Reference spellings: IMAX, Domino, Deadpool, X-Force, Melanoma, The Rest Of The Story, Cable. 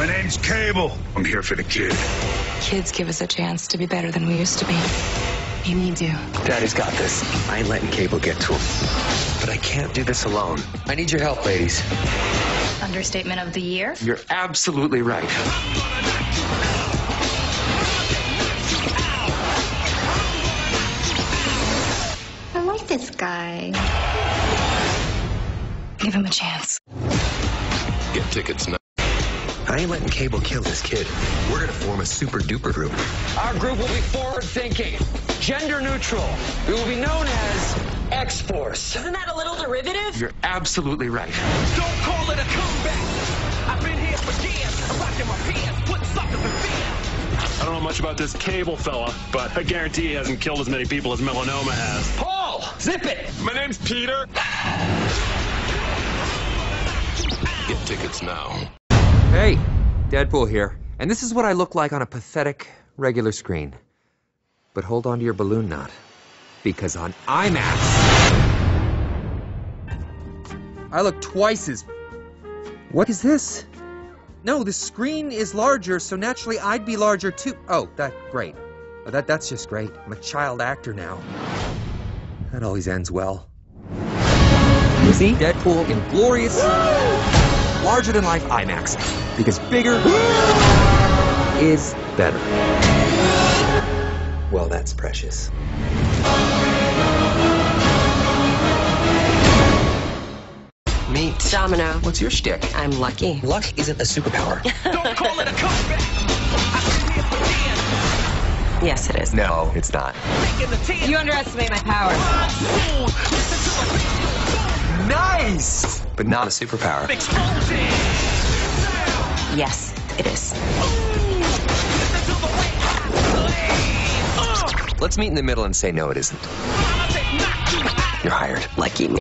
My name's Cable. I'm here for the kid. Kids give us a chance to be better than we used to be. You need you. Daddy's got this. I ain't letting Cable get to him. But I can't do this alone. I need your help, ladies. Understatement of the year? You're absolutely right. I like this guy. Give him a chance. Get tickets now. I ain't letting Cable kill this kid. We're gonna form a super duper group. Our group will be forward thinking, gender neutral. We will be known as X-Force. Isn't that a little derivative? You're absolutely right. Don't call it a comeback. I've been here for years. I'm rocking my pants. Put suckers in fear. I don't know much about this Cable fella, but I guarantee he hasn't killed as many people as Melanoma has. Paul, zip it. My name's Peter. Get tickets now. Hey, Deadpool here, and this is what I look like on a pathetic, regular screen. But hold on to your balloon knot, because on IMAX, I look twice as... What is this? No, the screen is larger, so naturally I'd be larger too. Oh, great. Oh, that's just great. I'm a child actor now. That always ends well. You see? Deadpool in glorious... Woo! Larger than life IMAX, because bigger is better. Well, that's precious. Meet Domino. What's your shtick? I'm lucky. Luck isn't a superpower. Don't call it a comeback. Yes, it is. No, it's not. You underestimate my power. Nice! But not a superpower. Yes, it is. Let's meet in the middle and say no, it isn't. You're hired. Lucky me.